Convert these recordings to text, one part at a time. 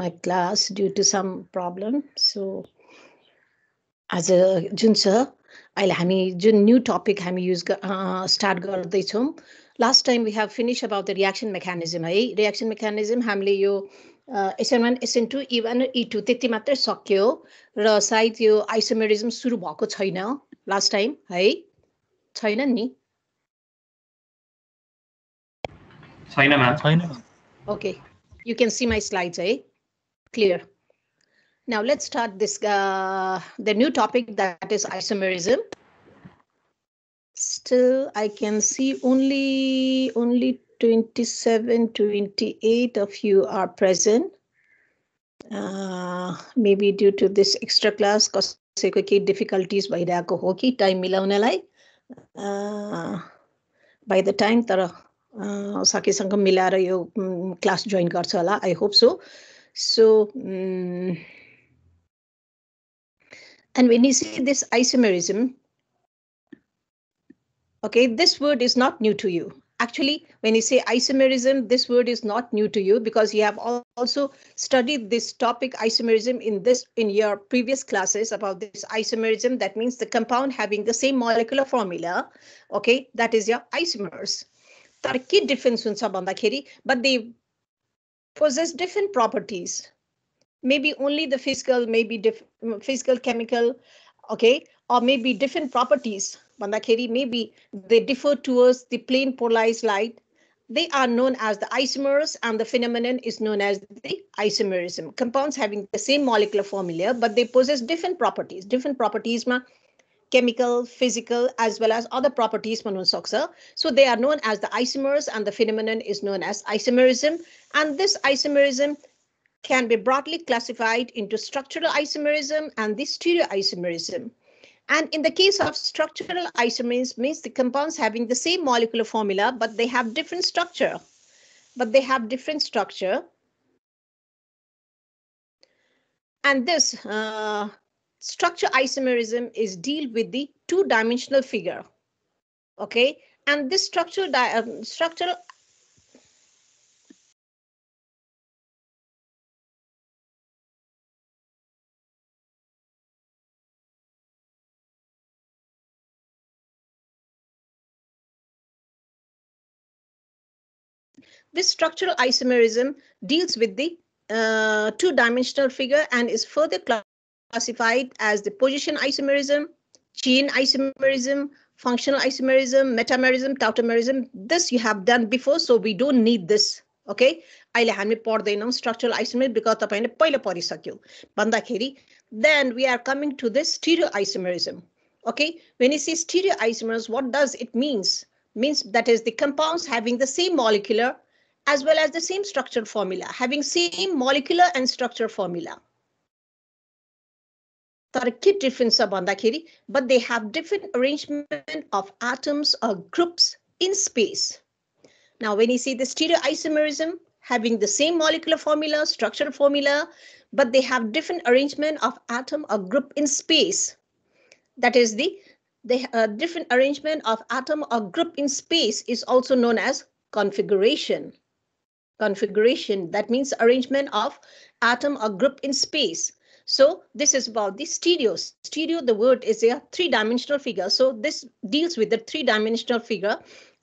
my class due to some problem. So as a jun sir, I'll have a new topic. I use start gardechu. Last time we have finished about the reaction mechanism. I reaction mechanism hamle yo SN1, SN2, E1, E2. Teti matra sakyo. Ra side yo isomerism suru bhako chaina. Last time, hai chaina ni. Chaina ma'am. Chaina. Okay. You can see my slides, eh? Clear. Now let's start this, the new topic that is isomerism. Still, I can see only 27, 28 of you are present. Maybe due to this extra class, cause difficulties by the time by the time Saki-sanga milara yo class join garcha hola. I hope so. So, and when you see this isomerism, okay, this word is not new to you. Actually, when you say isomerism, this word is not new to you because you have also studied this topic isomerism in your previous classes about this isomerism. That means the compound having the same molecular formula. Okay, that is your isomers. There are different ones, but they possess different properties. Maybe only the physical, maybe physical, chemical, okay, or maybe different properties. Maybe they differ towards the plane polarized light. They are known as the isomers, and the phenomenon is known as the isomerism. Compounds having the same molecular formula, but they possess different properties. Different properties, chemical, physical, as well as other properties. So they are known as the isomers, and the phenomenon is known as isomerism. And this isomerism can be broadly classified into structural isomerism and the stereoisomerism. And in the case of structural isomerism, means the compounds having the same molecular formula, but they have different structure. And this structure isomerism is deal with the two-dimensional figure, okay? And this structural isomerism deals with the two-dimensional figure and is further classified as the position isomerism, chain isomerism, functional isomerism, metamerism, tautomerism. This you have done before, so we don't need this. Okay, I'll hand me por the structural isomerism because tapane paila pori sakyo. Banda kheri. Then we are coming to this stereoisomerism. Okay, when you say stereoisomers, what does it means? Means that is the compounds having the same molecular as well as the same structural formula, having same molecular and structural formula. But they have different arrangement of atoms or groups in space. Now, when you see the stereoisomerism having the same molecular formula, structural formula, but they have different arrangement of atom or group in space. That is the different arrangement of atom or group in space is also known as configuration. Configuration, that means arrangement of atom or group in space. So this is about the stereo. Stereo, the word is a three-dimensional figure. So this deals with the three-dimensional figure.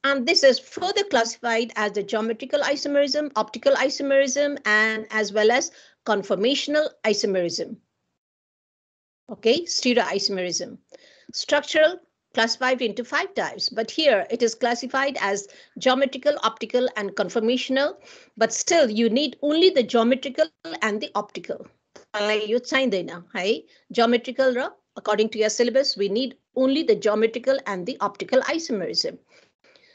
And this is further classified as the geometrical isomerism, optical isomerism, and as well as conformational isomerism. Okay, stereoisomerism. Structural classified into 5 types, but here it is classified as geometrical, optical, and conformational. But still, you need only the geometrical and the optical. You sign there, hey? Geometrical, according to your syllabus, we need only the geometrical and the optical isomerism.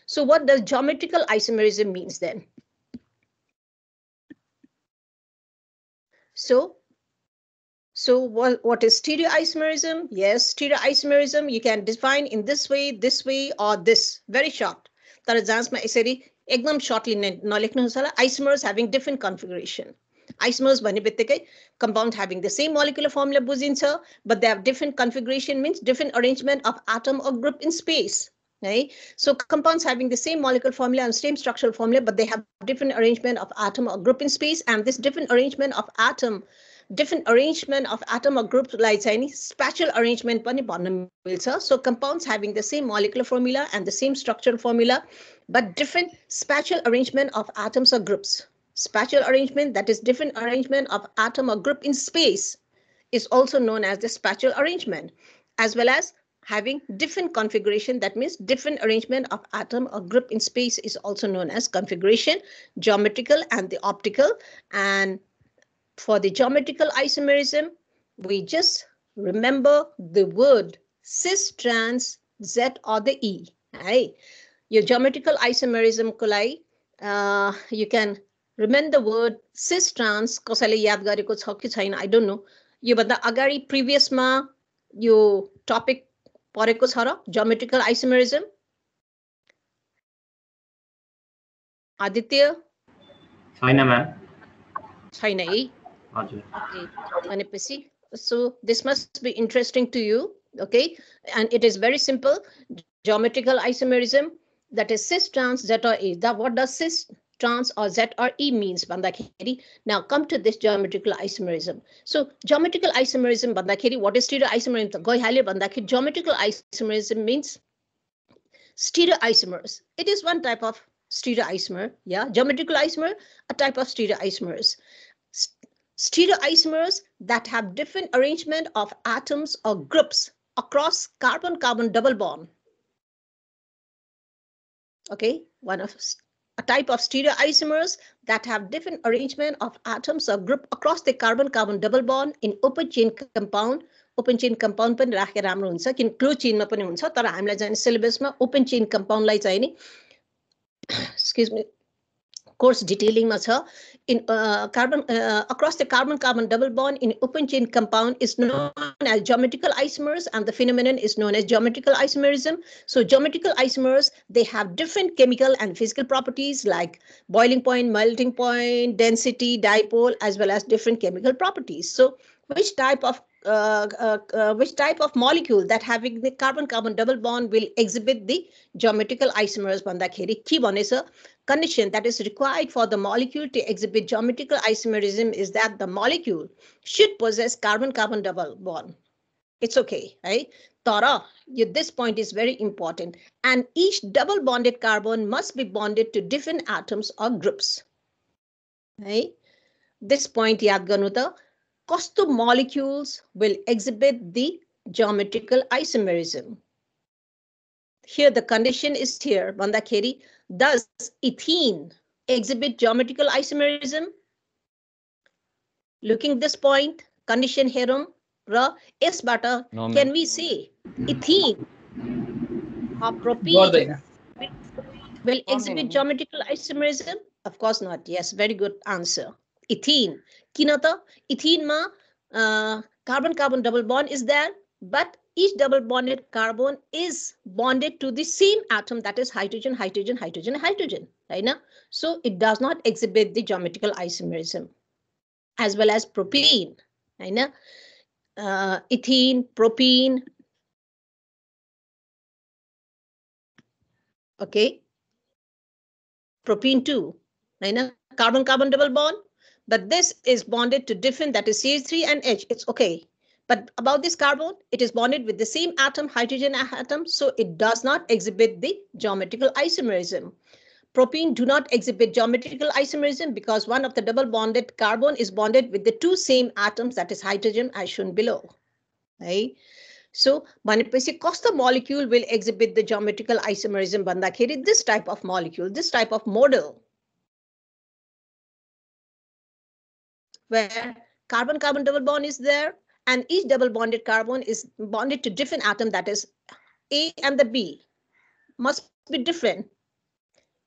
So what does geometrical isomerism means then? So what is stereoisomerism? Yes, stereoisomerism you can define in this way, or this. Very short. Shortly isomers having different configuration. Isomers compound having the same molecular formula but they have different configuration means different arrangement of atom or group in space. right? So compounds having the same molecular formula and same structural formula, but they have different arrangement of atom or group in space, and this different arrangement of atom or group like spatial arrangement. So compounds having the same molecular formula and the same structural formula, but different spatial arrangement of atoms or groups. Spatial arrangement, that is different arrangement of atom or group in space, is also known as the spatial arrangement, as well as having different configuration, that means different arrangement of atom or group in space is also known as configuration, geometrical and the optical. And for the geometrical isomerism, we just remember the word cis, trans, Z or the E. Right? Your geometrical isomerism kolai, you can remember the word cis, trans. Kasale yaad gareko chha ki chaina, I don't know. Yo bhanda agari previous ma yo topic pareko chha ra geometrical isomerism. Aditya. Chaina ma'am. Chaina e. Okay. So this must be interesting to you, okay? And it is very simple. Geometrical isomerism, that is cis, trans, Z or E. What does cis, trans or Z or E means? Now come to this geometrical isomerism. So geometrical isomerism, what is stereoisomerism? Geometrical isomerism means stereoisomers. It is one type of stereoisomer. Yeah, geometrical isomer, a type of stereoisomers. Stereoisomers that have different arrangement of atoms or groups across carbon-carbon double bond. Okay, a type of stereoisomers that have different arrangement of atoms or group across the carbon-carbon double bond in open chain compound. Open chain compound pani rakhe ramro huncha kin closed chain ma pani huncha, tara hamilai jaine syllabus ma open chain compound lai chaine, excuse me, course detailing ma cha. In across the carbon-carbon double bond in open chain compound is known as geometrical isomers, and the phenomenon is known as geometrical isomerism. So geometrical isomers, they have different chemical and physical properties like boiling point, melting point, density, dipole, as well as different chemical properties. So which type of molecule that having the carbon-carbon double bond will exhibit the geometrical isomers bhandakheri ke bhanecha, condition that is required for the molecule to exhibit geometrical isomerism is that the molecule should possess carbon-carbon double bond. It's okay, right? Tara, this point is very important. And each double bonded carbon must be bonded to different atoms or groups. Right? This point yaad garnu ta. Kosto molecules will exhibit the geometrical isomerism. Here the condition is here. Bandakheri, does ethene exhibit geometrical isomerism? Looking this point, condition herum ra yes bata, no, can we say ethene or propene will exhibit geometrical isomerism? Of course not. Yes, very good answer. Ethene. Kinata, ethene ma carbon-carbon double bond is there, but each double bonded carbon is bonded to the same atom, that is hydrogen, hydrogen, hydrogen, hydrogen, right? Na? So it does not exhibit the geometrical isomerism, as well as propene, right? Na? Ethene, propene. Okay. Propene too, right? Na? Carbon-carbon double bond. But this is bonded to different, that is CH3 and H, it's okay. But about this carbon, it is bonded with the same atom, hydrogen atom, so it does not exhibit the geometrical isomerism. Propene do not exhibit geometrical isomerism because one of the double bonded carbon is bonded with the two same atoms, that is hydrogen, as shown below. Right? So, kosto molecule will exhibit the geometrical isomerism bandakheri, this type of molecule, this type of model, where carbon-carbon double bond is there and each double bonded carbon is bonded to different atom, that is A and the B must be different.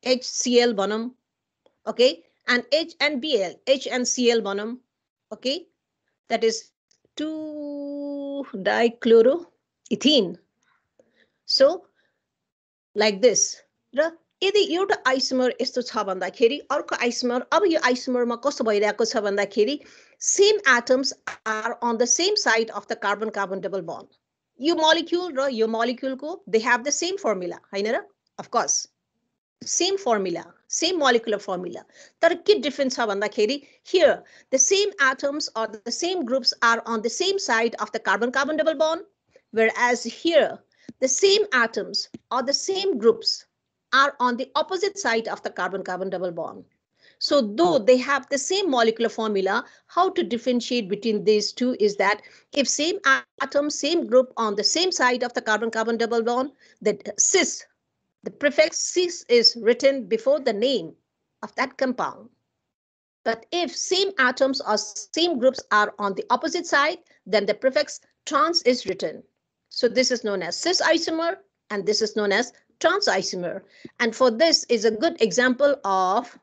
HCl banam, okay, and H and Bl, H and Cl banam, okay, that is 2-dichloroethene. So like this. यदि एउटा isomer यस्तो छ भन्दाखेरि अर्को isomer अब यो आइसोमरमा कस्तो भइरहेको छ भन्दाखेरि same atoms are on the same side of the carbon carbon double bond यो मोलिक्युल को they have the same formula हैन र of course same formula same molecular formula तर के difference छ भन्दाखेरि here the same atoms or the same groups are on the same side of the carbon-carbon double bond whereas here the same atoms or the same groups are on the opposite side of the carbon-carbon double bond. So though they have the same molecular formula, how to differentiate between these two is that if same atom, same group on the same side of the carbon-carbon double bond, that cis, the prefix cis is written before the name of that compound. But if same atoms or same groups are on the opposite side, then the prefix trans is written. So this is known as cis isomer and this is known as trans isomer. And for this is a good example of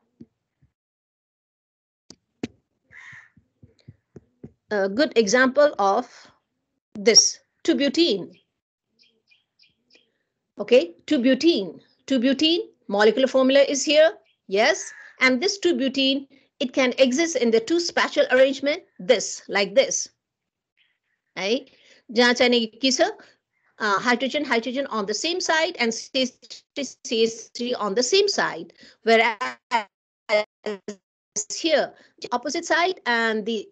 this 2-butene. Okay, 2-butene. 2-butene molecular formula is here. Yes, and this 2-butene it can exist in the two spatial arrangement. This like this. Right? जहाँ चाहिए कि sir hydrogen on the same side and CH3 on the same side, whereas here the opposite side and the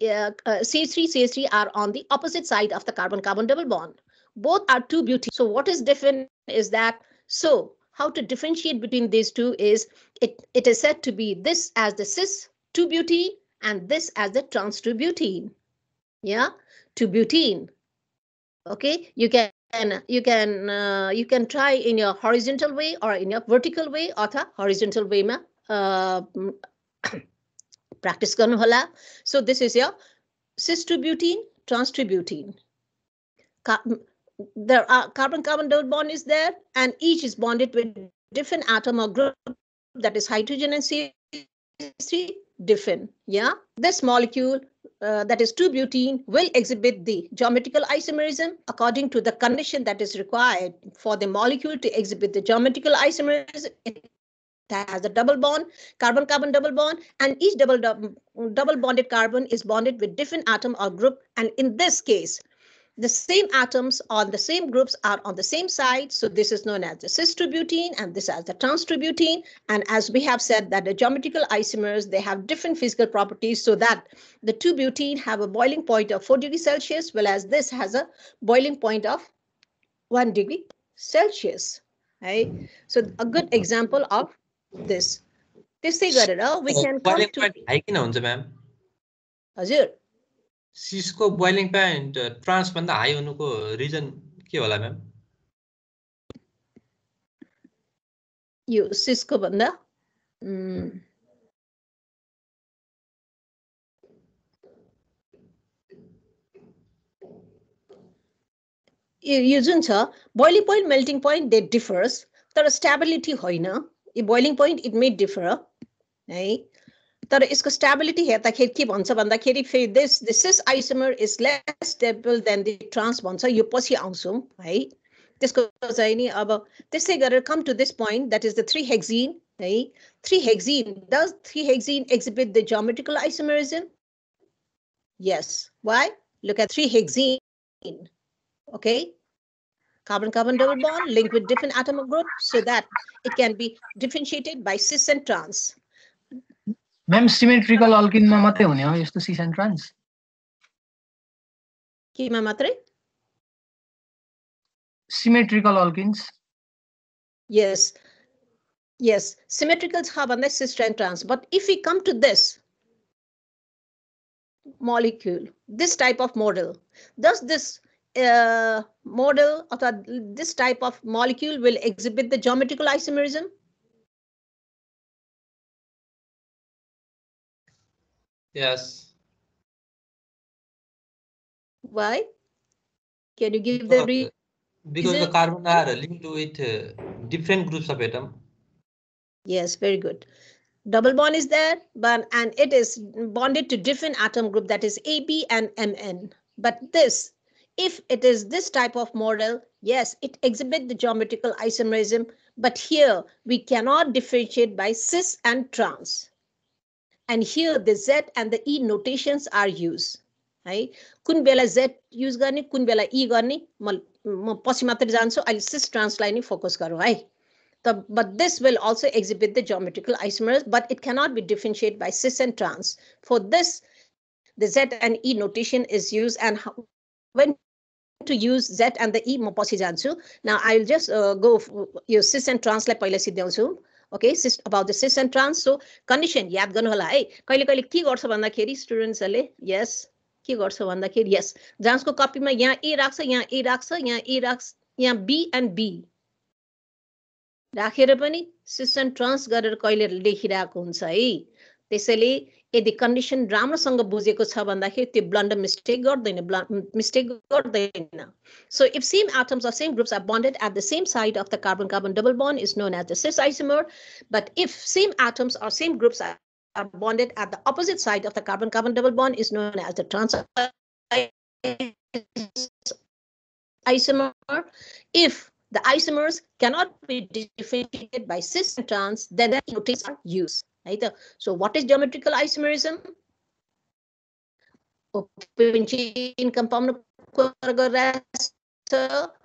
CH3 are on the opposite side of the carbon-carbon double bond. Both are 2-butene. So what is different is that, so how to differentiate between these two is it is said to be this as the cis 2-butene and this as the trans 2-butene. Yeah, 2-butene. Okay, you can try in your horizontal way or in your vertical way or the horizontal way ma practice karnu hola. So this is your cis 2-butene, trans 2-butene. There are carbon-carbon double bond is there, and each is bonded with different atom or group, that is hydrogen and CH3 different. Yeah, this molecule that is 2-butene will exhibit the geometrical isomerism according to the condition that is required for the molecule to exhibit the geometrical isomerism. It has a double bond, carbon-carbon double bond, and each double bonded carbon is bonded with different atom or group. And in this case, the same atoms on the same groups are on the same side. So this is known as the cis 2-butene and this as the trans 2-butene. And as we have said that the geometrical isomers, they have different physical properties so that the 2-butene have a boiling point of 4°C, whereas this has a boiling point of 1°C. Right? So a good example of this. This thing, we can come to... Ma'am. Azir. Cis को boiling point trans भन्दा high हुनुको reason के होला ma'am? यो cis को भन्दा यो जुन छ boiling point melting point they differs तर stability होइन यो boiling point it may differ है तर इसको stability हेर्दाखेरि के भन्छ भन्दाखेरि फेरि this cis isomer is less stable than the trans भन्छ यो पछि आउँछौ है त्यसको चाहिँ नि अब त्यसै गरेर come to this point that is the 3-hexene है 3-hexene does 3-hexene exhibit the geometrical isomerism? Yes, why? Look at 3-hexene. Okay, carbon-carbon double bond linked with different atom group so that it can be differentiated by cis and trans. Ma'am, symmetrical alkene ma matrai hune ho yesto cis and trans. Ke ma matrai? Symmetrical alkenes. Yes. Yes, symmetrical cha bhanda cis and trans. But if we come to this molecule, this type of model, does this model or this type of molecule will exhibit the geometrical isomerism? Yes. Why? Can you give the reason? Because the carbon are linked with different groups of atom. Yes, very good. Double bond is there, but and it is bonded to different atom group that is AB and MN. But this, if it is this type of model, yes, it exhibits the geometrical isomerism. But here we cannot differentiate by cis and trans. And here the Z and the E notations are used. है कुन बेला z use गर्ने कुन बेला e गर्ने म पछि मात्र जान्छु अहिले सिस ट्रान्सलाई नै फोकस गरौ है त but this will also exhibit the geometrical isomerism but it cannot be differentiated by cis and trans for this the z and e notation is used and how, when to use z and the e म पछि जान्छु now I will just go yo cis and trans लाई पहिला सिध्याउँछु Okay, about the cis and trans. So condition याद गर्नु होला है कहिले कहिले के गर्छ भन्दाखेरि स्टुडेन्ट्स हरले यस के गर्छ भन्दाखेरि यस जान्सको कपीमा यहाँ ए राख्छ यहाँ ए राख्छ यहाँ ए राख्छ यहाँ बी एन्ड बी राखेर पनि cis and trans गरेर कहिले लेखिराको हुन्छ है त्यसैले यदि कन्डिसन राम्रोसँग बुझेको छ भन्दाखेरि त्यो ब्लन्डर मिस्टेक गर्दैन So if same atoms of same groups are bonded at the same side of the carbon-carbon double bond is known as the cis isomer. But if same atoms or same groups are bonded at the opposite side of the carbon-carbon double bond is known as the trans isomer. If the isomers cannot be differentiated by cis and trans, then the notations are used. So what is geometrical isomerism? Open chain compound closed chain So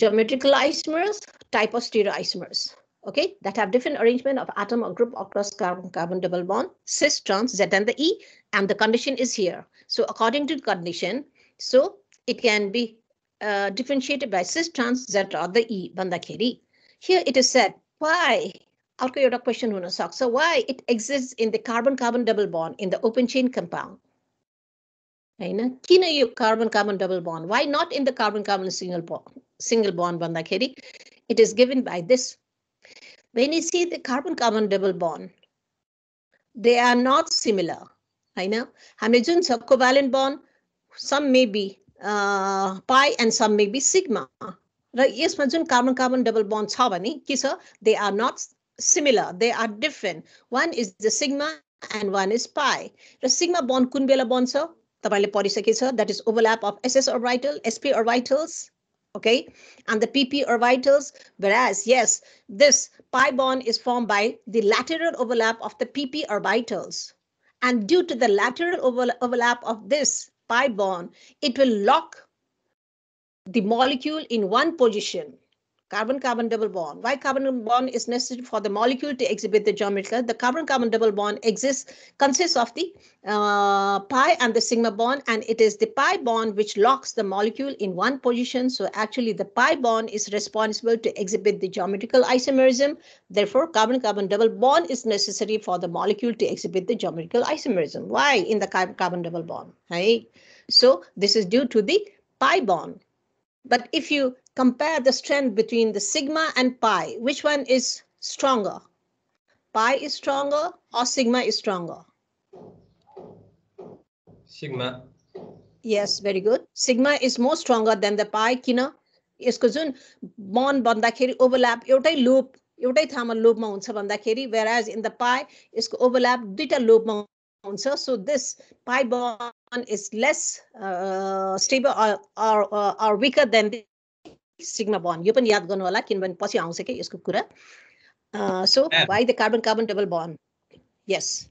geometrical isomers, type of stereoisomers, okay, that have different arrangement of atom or group across carbon double bond, cis, trans, z and the e, and the condition is here. So according to the condition, so it can be differentiated by cis, trans, z or the e. Bandakiri. Here it is said why arko euta question huna sakcha why it exists in the carbon-carbon double bond in the open chain compound haina kina yo carbon-carbon double bond why not in the carbon-carbon single bond bandakeri it is given by this when you see the carbon-carbon double bond they are not similar haina hamle jun cha covalent bond some may be pi and some may be sigma Yes, carbon-carbon double bonds they are not similar, they are different. One is the sigma and one is pi. The sigma bond kun bela bond cha that is overlap of SS orbital, sp orbitals, okay, and the pp orbitals. Whereas yes, this pi bond is formed by the lateral overlap of the pp orbitals, and due to the lateral overlap of this pi bond, it will lock. The molecule in one position, carbon-carbon double bond. Why carbon bond is necessary for the molecule to exhibit the geometrical? The carbon-carbon double bond consists of the pi and the sigma bond, and it is the pi bond which locks the molecule in one position. So actually the pi bond is responsible to exhibit the geometrical isomerism. Therefore, carbon-carbon double bond is necessary for the molecule to exhibit the geometrical isomerism. Why in the carbon double bond? Hey, so this is due to the pi bond. But if you compare the strength between the sigma and pi, which one is stronger? Pi is stronger or sigma is stronger? Sigma. Yes, very good. Sigma is more stronger than the pi. Kina यसको जुन bond भन्दाखेरि overlap एउटै loop, एउटै थामा loop मा हुन्छ भन्दाखेरि whereas in the pi यसको overlap दुईटा loop मा So this pi bond is less stable or weaker than the sigma bond. You can remember this. So why the carbon-carbon double bond? Yes.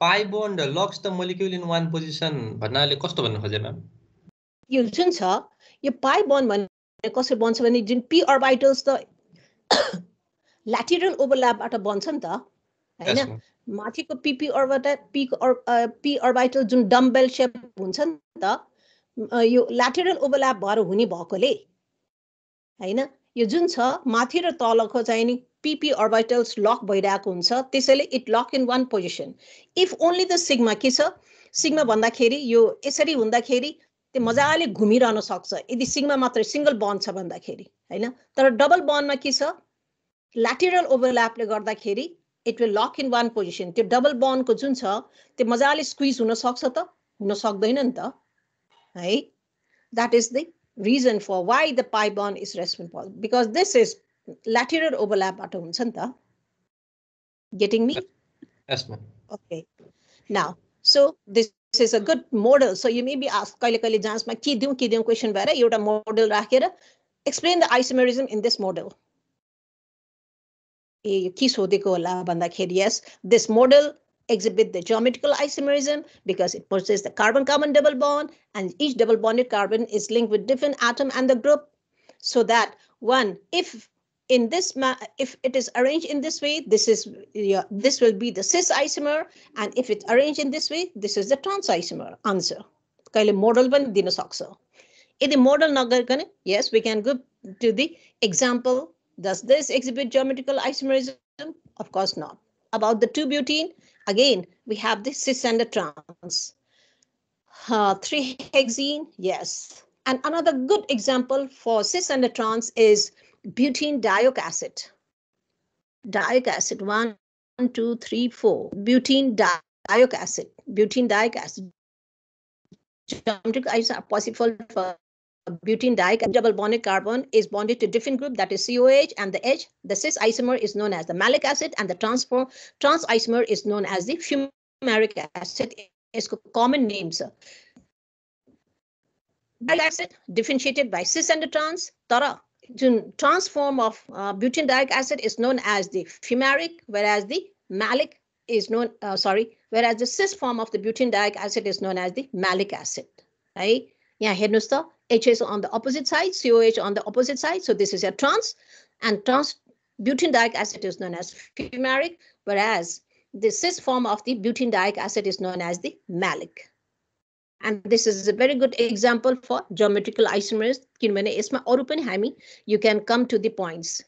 Pi bond locks the molecule in one position. You can see this pi bond is the p orbitals the lateral overlap at a bond. माथिको pp orbital p orbital जुन dumbbell shape हुन्छ नि त यो lateral overlap भएर हुने भएकोले हैन यो जुन छ माथि र तलको चाहिँ नि pp orbitals लक भइरहेको हुन्छ त्यसैले it lock in one position if only the sigma के छ सिग्मा भन्दाखेरि यो यसरी हुँदाखेरि त्यो मजाले घुमिरहन सक्छ यदि सिग्मा मात्र सिंगल बन्ड छ भन्दाखेरि हैन तर डबल बन्डमा के छ ल्याटरल ओभरल्यापले गर्दाखेरि It will lock in one position. The double bond ko jun cha, the mazali squeeze right? That is the reason for why the pi bond is responsible because this is lateral overlap Getting me? Yes, ma'am. Okay. Now, so this is a good model. So you may be asked, question model Explain the isomerism in this model. Yes, this model exhibit the geometrical isomerism because it possesses the carbon-carbon double bond, and each double bonded carbon is linked with different atom and the group. So that one, if it is arranged in this way, this will be the cis isomer, and if it's arranged in this way, this is the trans isomer answer. Kaile model ban dina sakcha. If the model na garne, yes, we can go to the example. Does this exhibit geometrical isomerism? Of course not. About the 2-butene, again, we have the cis and the trans. 3-hexene, yes. And another good example for cis and the trans is butene dioic acid. Dioic acid, 1, 2, 3, 4. Butene dioic acid. Butene dioic acid. Geometric isomerisms are possible for butene dioic acid. Double bonded carbon is bonded to different group, that is COH, and the H, the cis isomer, is known as the malic acid, and the trans isomer is known as the fumaric acid. It's common names. Dioic acid differentiated by cis and the trans. Tara, the trans form of butene dioic acid is known as the fumaric, whereas the malic is known, whereas the cis form of the butene dioic acid is known as the malic acid, right? Yeah, here H is on the opposite side, COH on the opposite side, so this is a trans, and trans butene dioic acid is known as fumaric, whereas the cis form of the butene dioic acid is known as the malic. And this is a very good example for geometrical isomers. You can come to the points.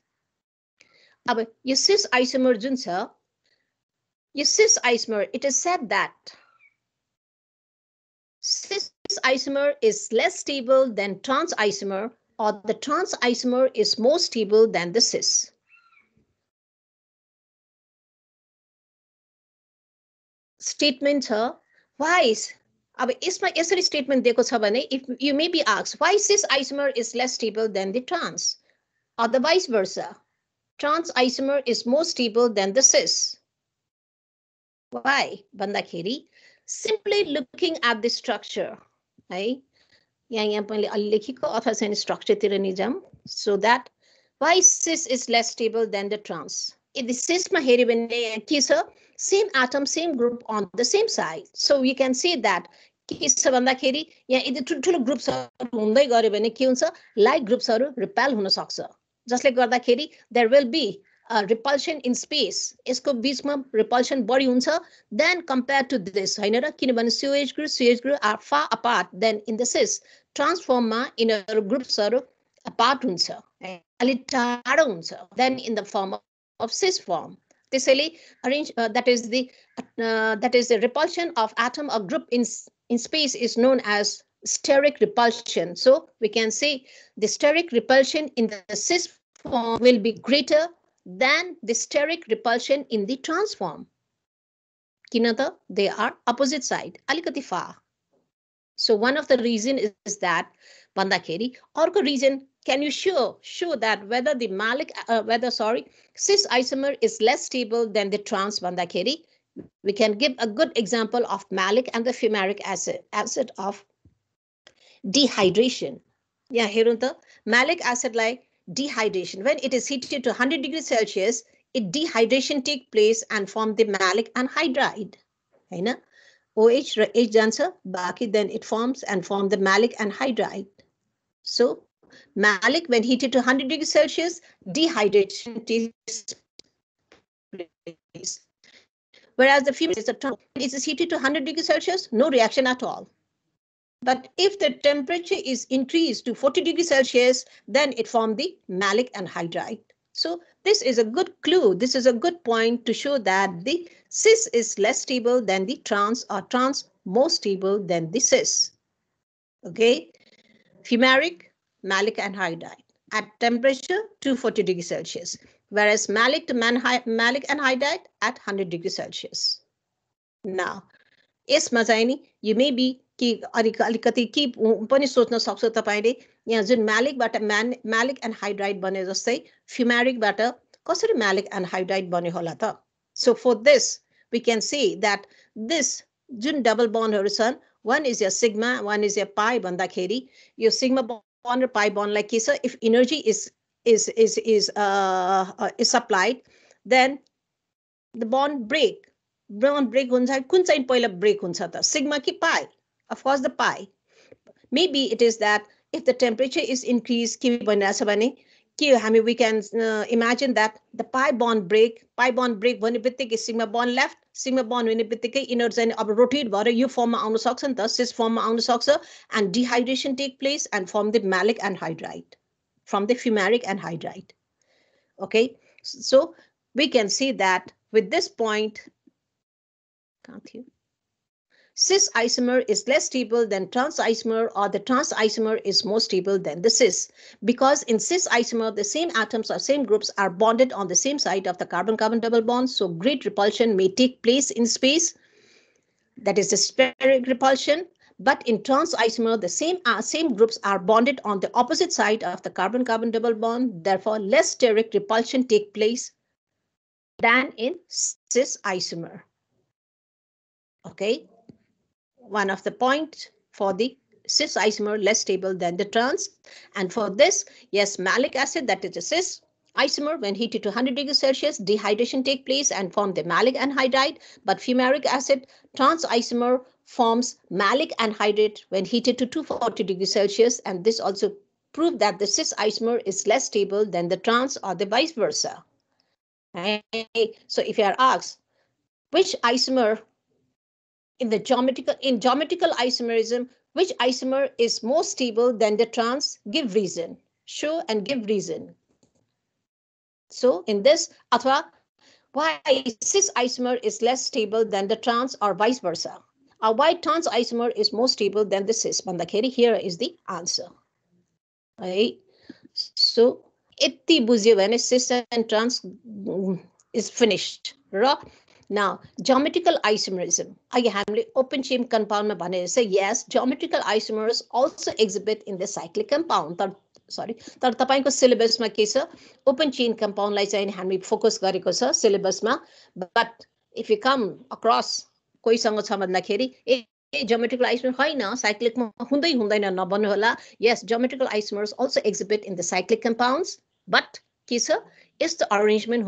Now, your cis isomer, it is said that cis isomer is less stable than trans isomer, or the trans isomer is more stable than the cis. Statement why is statement if you may be asked why cis isomer is less stable than the trans, or the vice versa, trans isomer is more stable than the cis. Why? Simply looking at the structure, right? So that why cis is less stable than the trans. If the cis ma heri bhanne same atom, same group on the same side. So you can see that groups are like groups are repel. Just like there will be repulsion in space. Isko beech ma repulsion body huncha than compared to this. COH group are far apart than in the cis. Transformer in a groups are apart huncha. Then in the form of cis form. This arrange that is the repulsion of atom or group in space is known as steric repulsion. So we can say the steric repulsion in the cis form will be greater than the steric repulsion in the trans form. Kinata, they are opposite side. Alikati far. So one of the reason is that bandakeri. Orko reason, can you show that whether the cis isomer is less stable than the trans bandakeri? We can give a good example of malic and the fumaric acid of dehydration. Yeah, herunta malic acid like dehydration, when it is heated to 100 degrees Celsius, it dehydration take place and form the malic anhydride. Haina OH ra H jancha, baki then it forms and form the malic anhydride. So malic when heated to 100 degrees Celsius, dehydration takes place. Whereas the fumaric acid is heated to 100 degrees Celsius, no reaction at all. But if the temperature is increased to 40 degrees Celsius, then it forms the malic anhydride. So this is a good clue. This is a good point to show that the cis is less stable than the trans, or trans more stable than the cis. Okay, fumaric, malic anhydride at temperature 240 degrees Celsius, whereas malic to malic anhydride at 100 degrees Celsius. Now, you may be keep malic but malic anhydride bane jastai fumaric bata kasari malic anhydride bane hola ta. So for this we can say that this jun double bond horizon, one is your sigma, one is your pi bandakheri. Your sigma bond or pi bond like this, if energy is supplied, then the bond break. bond break huncha kun chahi pahila break huncha ta sigma ki pi? Of course the pi. Maybe it is that if the temperature is increased, we can imagine that the pi bond break is sigma bond left, sigma bond innards and rotate water, you form aunu sakcha ni ta, cis form aunu sakcha, and dehydration take place and form the malic anhydride, from the fumaric anhydride. Okay, so we can see that with this point, cis isomer is less stable than trans isomer, or the trans isomer is more stable than the cis, because in cis isomer the same atoms or same groups are bonded on the same side of the carbon-carbon double bond, so great repulsion may take place in space, that is the steric repulsion. But in trans isomer the same groups are bonded on the opposite side of the carbon-carbon double bond, therefore less steric repulsion take place than in cis isomer. Okay. One of the points for the cis isomer less stable than the trans. And for this, yes, malic acid, that is the cis isomer, when heated to 100 degrees Celsius, dehydration take place and form the malic anhydride. But fumaric acid, trans isomer, forms malic anhydride when heated to 240 degrees Celsius. And this also proved that the cis isomer is less stable than the trans, or the vice versa. Okay. So if you are asked which isomer in geometrical isomerism, which isomer is more stable than the trans, give reason, show and give reason. So in this, athwa, why cis isomer is less stable than the trans, or vice versa, or why trans isomer is more stable than the cis. Bandakheri here is the answer. Right? So itti bujhyo bhane cis and trans is finished. Now, geometrical isomerism. Open chain compound, yes, geometrical isomers also exhibit in the cyclic compound. Sorry, the syllabus open chain compound focus syllabus, but if you come across geometrical isomer cyclic, yes, geometrical isomers also exhibit in the cyclic compounds, but is the arrangement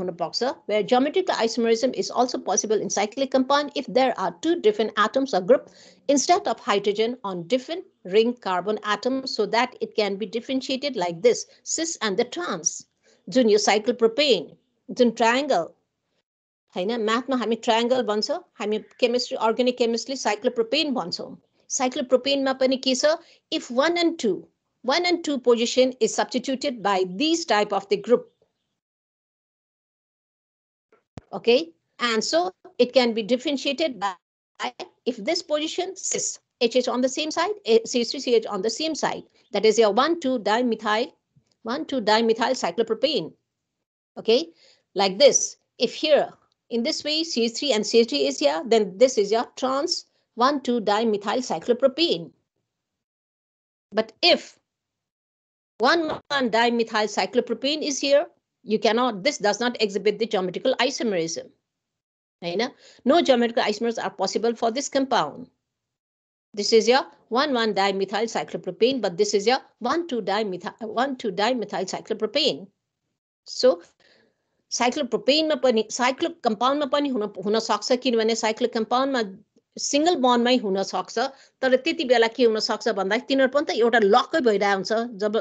where geometrical isomerism is also possible in cyclic compound if there are two different atoms or group instead of hydrogen on different ring carbon atoms, so that it can be differentiated like this, cis and the trans. Junior cycle propane, then triangle. Math ma hami triangle bancha, hami chemistry, organic chemistry, cyclopropane bancha. Cyclopropane ma pani ke cha, if 1 and 2 position is substituted by these type of the group. Okay, and so it can be differentiated by, if this position cis, HH on the same side, C3CH on the same side. That is your 1,2-dimethyl cyclopropane. Okay, like this. If here, in this way, CH3 and CH3 is here, then this is your trans 1,2-dimethyl cyclopropane. But if 1,1-dimethyl cyclopropane is here, you cannot, this does not exhibit the geometrical isomerism. No geometrical isomers are possible for this compound. This is your 1,1-dimethyl cyclopropane, but this is your 1,2-dimethyl cyclopropane. So cyclopropane ma pani, cyclic compound ma pani huna sakcha, kinabhane cyclic compound ma single bond mai huna sakcha, tara teti bela ke huna sakcha bhanda tinharu pani ta euta lock bhayira huncha, jab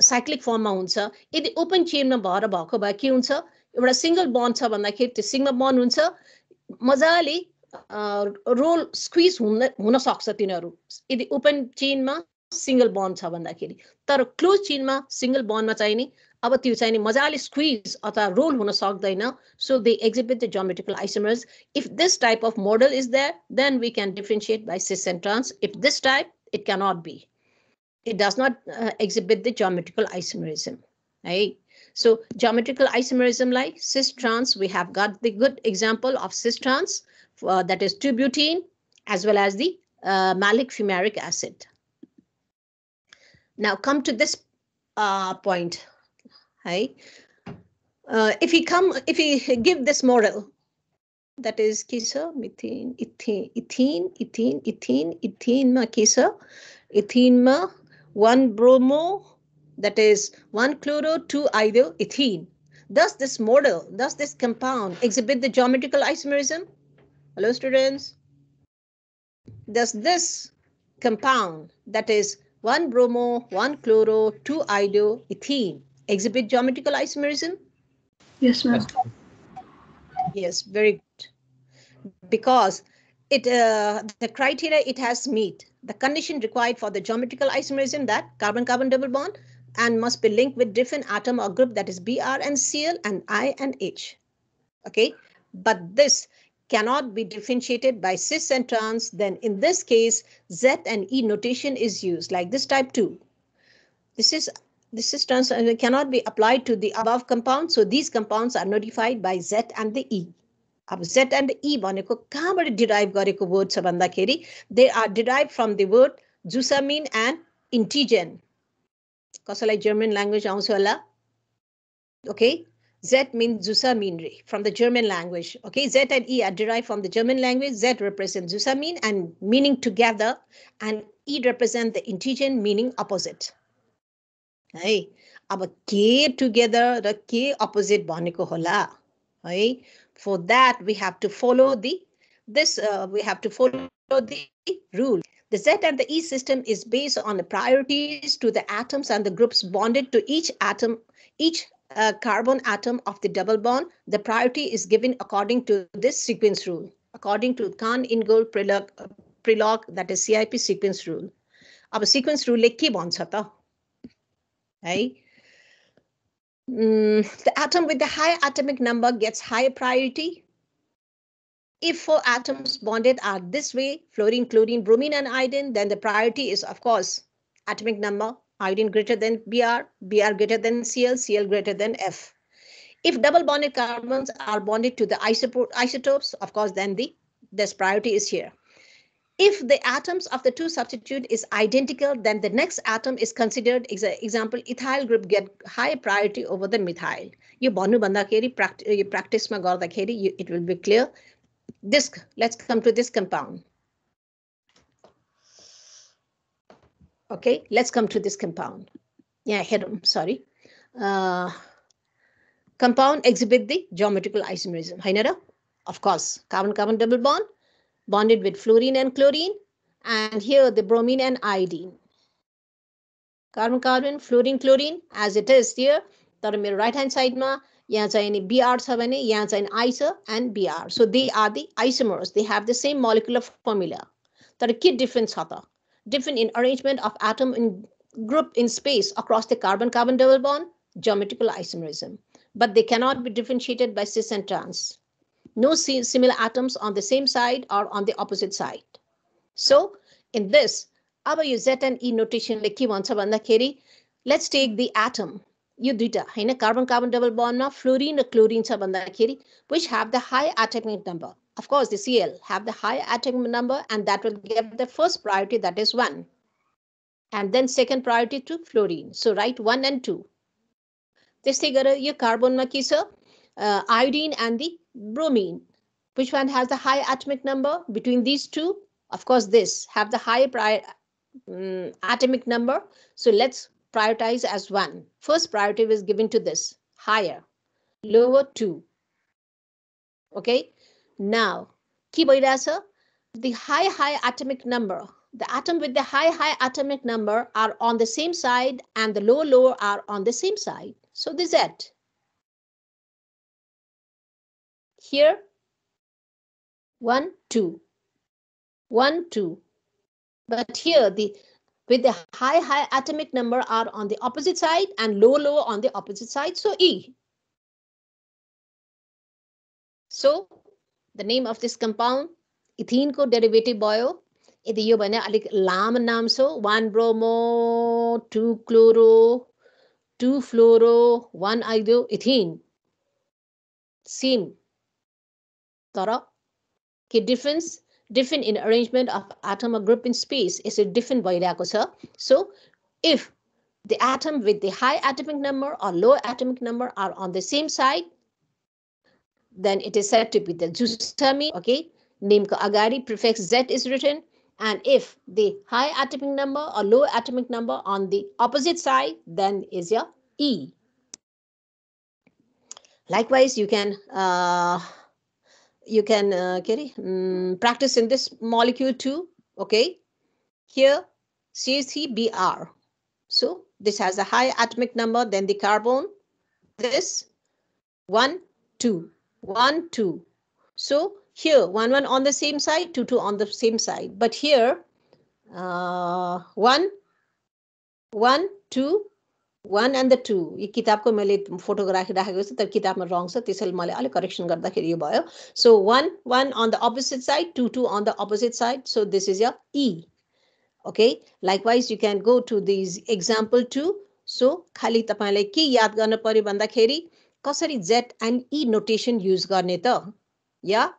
cyclic form ma huncha. Yadi open chain ma bhara bhako bha ke huncha, euta single bond cha bhanda kheri tyo sigma bond huncha, majali roll squeeze huna sakcha tinharu yadi open chain ma single bond cha bhanda kheri. Tara closed chain ma single bond ma chahi ni अब त्यो चाहिँ नि मजाले squeeze अथवा role हुन सक्दैन, so they exhibit the geometrical isomers. If this type of model is there, then we can differentiate by cis and trans. If this type, it cannot be. It does not exhibit the geometrical isomerism. Right? So geometrical isomerism like cis trans, we have got the good example of cis trans, that is 2-butene, as well as the malic fumaric acid. Now come to this point. If we give this model, that is kisa methane, ethene ma kisa, ethene ma 1 bromo, that is 1 chloro 2 iodo ethene. Does this compound exhibit the geometrical isomerism? Hello, students. Does this compound, that is 1 bromo, 1 chloro, 2 ido, ethene, exhibit geometrical isomerism? Yes, ma'am. Yes, very good. Because it the criteria it has meet the condition required for the geometrical isomerism, that carbon-carbon double bond, and must be linked with different atom or group, that is Br and Cl and I and H. Okay, but this cannot be differentiated by cis and trans, then in this case Z and E notation is used, like this type 2. This is trans and cannot be applied to the above compound, so these compounds are notified by Z and the E. Ab Z and the E derived word they are derived from the word zusamine and integer. Like German language okay. Z means zusamine from the German language. Okay, Z and E are derived from the German language. Z represents zusamine and meaning together, and E represents the integer meaning opposite. Hey, ab K together, the K opposite baneko hola. Hey, for that we have to follow the rule. The Z and the E system is based on the priorities to the atoms and the groups bonded to each atom, each carbon atom of the double bond. The priority is given according to this sequence rule, according to Kahn-Ingold Prelog, that is CIP sequence rule. Ab sequence rule like ki bancha ta? Hey. The atom with the high atomic number gets higher priority. If 4 atoms bonded are this way, fluorine, chlorine, bromine and iodine, then the priority is, of course, atomic number, iodine greater than Br, Br greater than Cl, Cl greater than F. If double bonded carbons are bonded to the isotopes, of course, then this priority is here. If the atoms of the 2 substitute is identical, then the next atom is considered. Example, ethyl group get higher priority over the methyl. You practice it will be clear. This, let's come to this compound. Okay, let's come to this compound. Yeah, sorry. Compound exhibit the geometrical isomerism. Hainara? Of course, carbon-carbon double bond, bonded with fluorine and chlorine, and here the bromine and iodine. Carbon-carbon, fluorine, chlorine, as it is here. Tara mero right-hand side ma, yahan chahi ni Br cha bhane, yahan chahi ni I cha and Br. So they are the isomers. They have the same molecular formula. Tara ki difference hata? Different in arrangement of atom in group in space across the carbon-carbon double bond, geometrical isomerism. But they cannot be differentiated by cis and trans. No similar atoms on the same side or on the opposite side. So in this, you Z and E notation lekhi bhancha bhanda kheri, let's take the atom. You duita haina carbon-carbon double bond ma fluorine and chlorine cha bhanda kheri, which have the high atomic number. Of course, the Cl have the high atomic number, and that will give the first priority, that is 1. And then second priority to fluorine. So write 1 and 2. This figure, your carbon ma kisa, iodine and the bromine. Which one has the high atomic number between these two? Of course, this have the high atomic number. So let's prioritize as 1. First priority was given to this, higher, lower 2. Okay. Now, the high atomic number, the atom with the high atomic number are on the same side and the lower are on the same side. So the Z. Here, 1, 2. 1, 2. But here, with the high atomic number are on the opposite side and lower on the opposite side. So E. So, the name of this compound, ethene ko derivative bhayo. Yadi yo bhane alik lamo naam so 1 bromo, 2 chloro, 2 fluoro, 1 ido ethene. Same. Tara ke difference, different in arrangement of atom or group in space is a different bhayerako cha. So if the atom with the high atomic number or low atomic number are on the same side, then it is said to be the zusamine. Okay, name ko agari prefix Z is written, and if the high atomic number or low atomic number on the opposite side, then is your E. Likewise, you can you can practice in this molecule too. Okay, here CH3Br. So this has a high atomic number than the carbon. This 1, 2, 1, 2. So here 1, 1 on the same side, 2, 2 on the same side. But here 1, 1, 2, 1 and the 2. This kitab ko maile photograph rakheku chha tar kitab ma wrong cha tesari maile ali correction garda kheri yo bhayo. So 1, 1 on the opposite side, 2, 2 on the opposite side. So this is your E. Okay. Likewise, you can go to these example 2. So khali tapailai ke yaad garna paryo bhanda kheri kasari Z and E notation use garne ta? Yeah.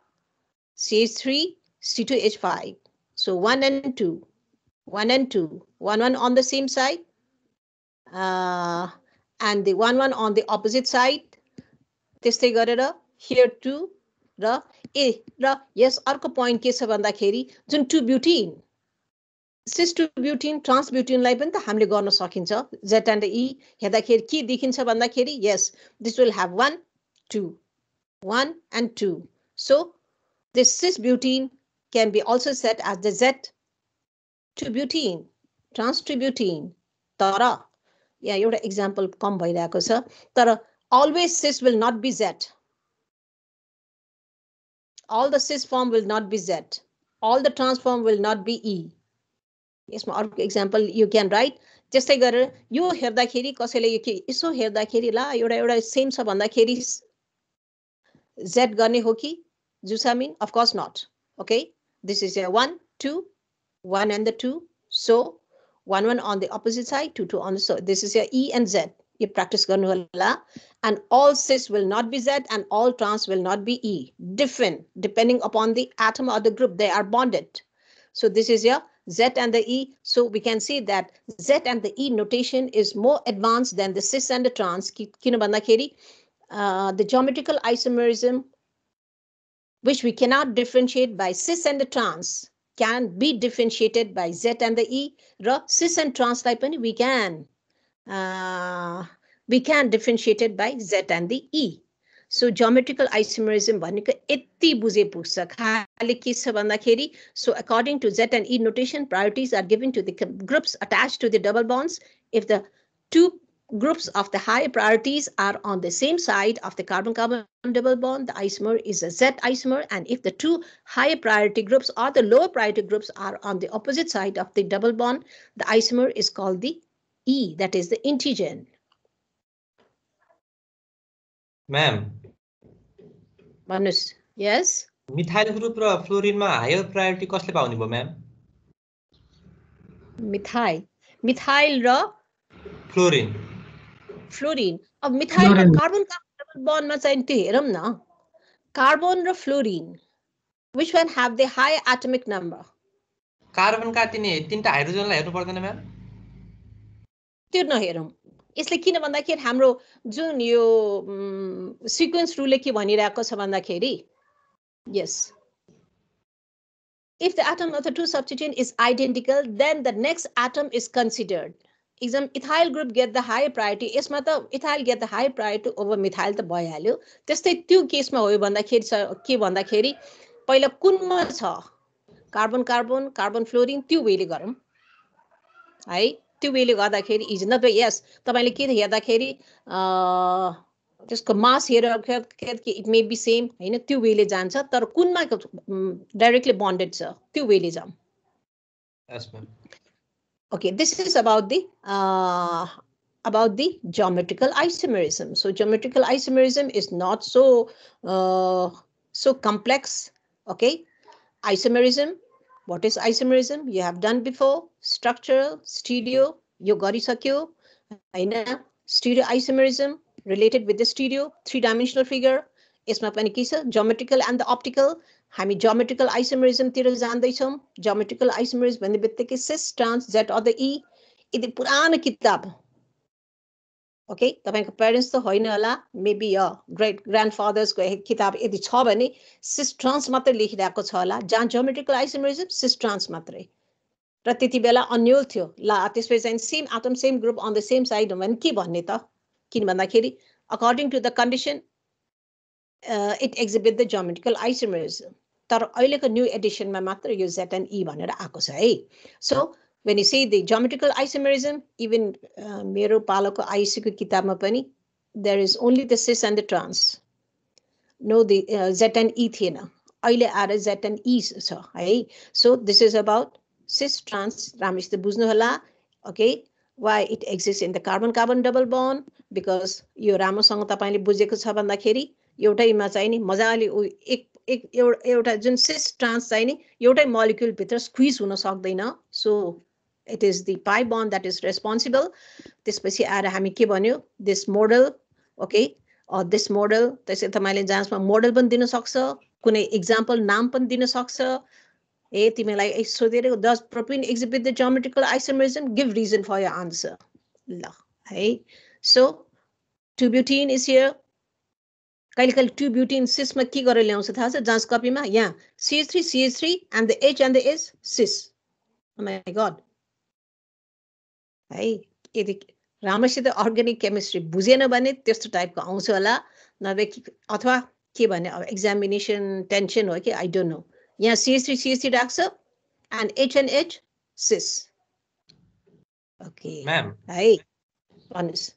CH3, C2H5. So 1 and 2, 1 and 2, 1, 1 on the same side. And the 1, 1 on the opposite side. Testai garera here 2 ra e ra. Yes, arko point ke cha bhanda kheri jun 2-butene, cis-2-butene, trans-butene lai pani ta hamle garna sakincha. Z and E heda kheri ke dekhincha bhanda kheri, yes, this will have 1, 2, 1 and 2. So this cis-butene can be also set as the Z-2-butene, trans-2-butene. Tara, yeah, your example come by that. Tara, always cis will not be Z. All the cis form will not be Z. All the trans form will not be E. Yes, my example you can write. Just like you hear the kiri, kosele you iso hear the kiri la, your same sub on the kiri Z garne hoki. Jusamin, of course not. Okay, this is a 1, 2, 1 and the 2. So 1, 1 on the opposite side, 2, 2 on the, so this is your E and Z. You practice garnuala, and all cis will not be Z and all trans will not be E. Different depending upon the atom or the group they are bonded. So this is your Z and the E. So we can see that Z and the E notation is more advanced than the cis and the trans. The geometrical isomerism, which we cannot differentiate by cis and the trans, can be differentiated by Z and the E. Cis and trans type we can differentiate it by Z and the E. So geometrical isomerism bhaneko yeti bujhe puchcha khali ke cha bhanda kheri. So according to Z and E notation, priorities are given to the groups attached to the double bonds. If the two groups of the high priorities are on the same side of the carbon-carbon double bond, the isomer is a Z isomer. And if the two high priority groups or the lower priority groups are on the opposite side of the double bond, the isomer is called the E, that is the integer. Ma'am. Manus, yes? Methyl group ra fluorine ma higher priority kasle paune bhayo, ma'am? Methyl. Methyl ra fluorine. Fluorine. Ab methyl and carbon double bond ma chahi tyo heram na. Carbon ra fluorine, which one have the high atomic number? Carbon ka tinta hydrogen la hernu pardaina, ma'am. Tyo na heram. यसले किन भन्दाखेरि हाम्रो जुन यो sequence रुलले के भनिरहेको छ भन्दाखेरि, yes, if the atom of the two substituent is identical, then the next atom is considered. Example, ethyl group get the high priority. यसमा त ethyl get the high priority over methyl त भइहाल्यो. त्यस्तै त्यो केसमा हो भन्दाखेरि के भन्दाखेरि पहिला कुनमा छ, कार्बन कार्बन, कार्बन फ्लोरिन, त्यो वेले गरौँ है. त्यो वेले गर्दाखेरि इज नट, यस, तपाईले के हेर्दाखेरि त्यसको मास हेर्दाखेरि इट मे बी सेम हैन, त्यो वेले जान्छ. तर कुनमा डाइरेक्टली बन्डेड छ त्यो वेले जाम. Yes ma'am. Okay, this is about the geometrical isomerism. So geometrical isomerism is not so complex. Okay, isomerism. What is isomerism? You have done before. Structural, stereo, you garisakyo. Stereoisomerism related with the stereo, 3-dimensional figure. Isma pani ke cha, geometrical and the optical. हामी geometrical isomerism तिर जान्दै छौं. Geometrical isomerism भन्ने बित्तिकै cis, trans, Z or the E. यदि पुरानो किताब, okay, तपाईको parents त होइन होला, मेबी योर ग्रेट ग्रान्डफादर्स को किताब यदि छ भने cis trans मात्र लेखिरहेको छ होला. जहाँ geometrical isomerism cis trans मात्रै, र त्यतिबेला अन्यल थियो ला. त्यसपछि चाहिँ same atom same group on the same side हो भने के भन्ने त? किन भन्दाखेरि according to the condition it exhibit the geometrical isomerism. So new edition use that and e. So when you say the geometrical isomerism, even Mero Palako Aisuku Kitamapani, there is only the cis and the trans. No, the Z and E thena. Oile add Z and E. So this is about cis trans. Ramish the Buznohala. Okay. Why it exists in the carbon-carbon double bond? Because you Ramosang Tapani Buzeko Sabanda Keri, Yota Imazani, Mazali Euta cis trans signing, Yota molecule Peter squeeze Unosakdina. So it is the pi bond that is responsible. This Pesi Arahamiki Bonu, this model, okay, or this model, the Setamalan Jansma model Bandinosoxa, Kune example Nampandinosoxa. So does propene exhibit the geometrical isomerism? Give reason for your answer. So 2-butene is here. Kalikal 2-butene cis ma ki garera lyauncha thaha cha janch copy ma? Yeah, CH3, CH3 and the H cis. Oh my God. Hey, Ramashita organic chemistry bujhena bhane tyesto type ko auncha hola nabe athwa ke bhanne examination tension ho ke I don't know. Yeah, CH3 Daxa and H cis. Okay. Ma'am. Hey, honest.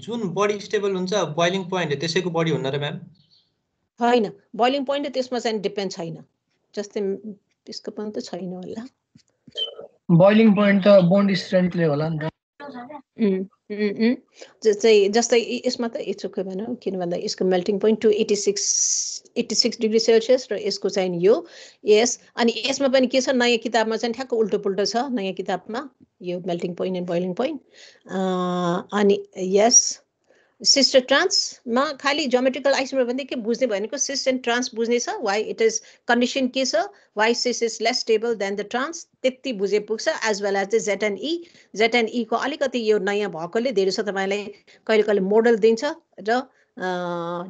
June body stable uncha boiling point. Teseko body hunna ra ma'am. Hai na boiling point tesma chain depends hai na. Just the isko pani ta chaina hola. Boiling point ta bond strength le hola ni. Just the isma ta isko bhanau kina bhanda isko melting point 286 degrees Celsius र यसको चाहिँ यो yes अनि यसमा पनि के छ नयाँ किताबमा चाहिँ ठ्याक्क उल्टो पुल्टो छ नयाँ किताबमा यो melting point and boiling point अनि यस सिस्टर ट्रान्समा खाली जियोमेट्रिकल आइसोमर भन्दै के बुझ्ने भनेको सिस एन्ड ट्रान्स बुझ्ने छ व्हाई इट इज कन्डिसन के छ why cis is less stable than the trans त्यति बुझे पुग्छ as well as the Z and E को अलिकति यो नयाँ भएकोले धेरै छ तपाईलाई कहिले कहिले मोडल दिन्छ र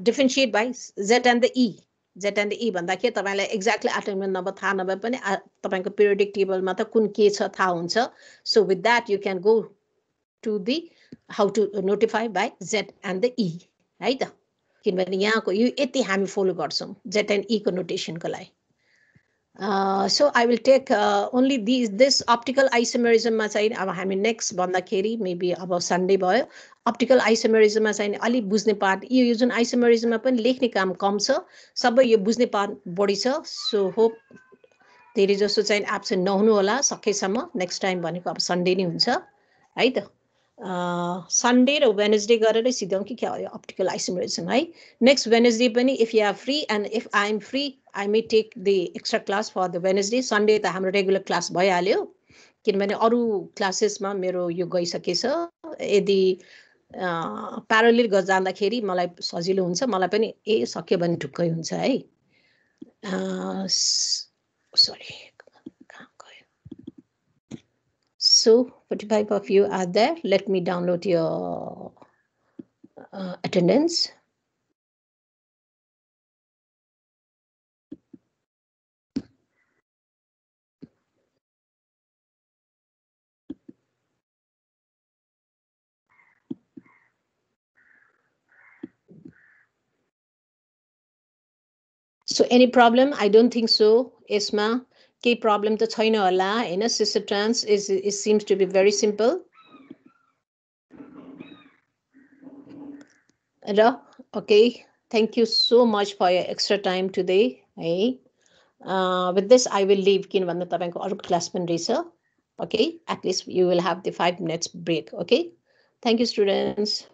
differentiate by Z and the E. Z and the E banda ke tapailai exactly atomic number thaha nabe pani tapaiko periodic table ma ta kun ke cha thaha huncha. So with that you can go to the how to notify by Z and the E, right? Kinbhane yahako yo yeti hami follow garchhau Z and E ko notation ko lai. So I will take only this optical isomerism ma chahi aba hami next bhanda kheri maybe aba Sunday bhayo optical isomerism ma chahi ali bujhne part yo jun isomerism ma pani lekhne kaam kam cha sabai yo bujhne part bodi cha. So hope there is also chahi absent nahunu hola sakai samma next time bhaneko aba Sunday ni huncha hai ta. Sunday or Wednesday garera sidhau ki kya ho optical isomerism hai. Next Wednesday pani if you are free and if I am free I may take the extra class for the Wednesday. Sunday ta hamro regular class bhayihalyo kinbhane aru classes ma mero yo gaisakesa yadi parallel gar janda kheri malai sajilo huncha malai pani e sakyo bhane ढुक्कै huncha hai. Sorry. So 45 of you are there. Let me download your attendance. So any problem? I don't think so. Esma, K problem to China Allah in a sister trans is it seems to be very simple. Okay, thank you so much for your extra time today. With this, I will leave classman. Okay, at least you will have the 5 minutes break. Okay, thank you, students.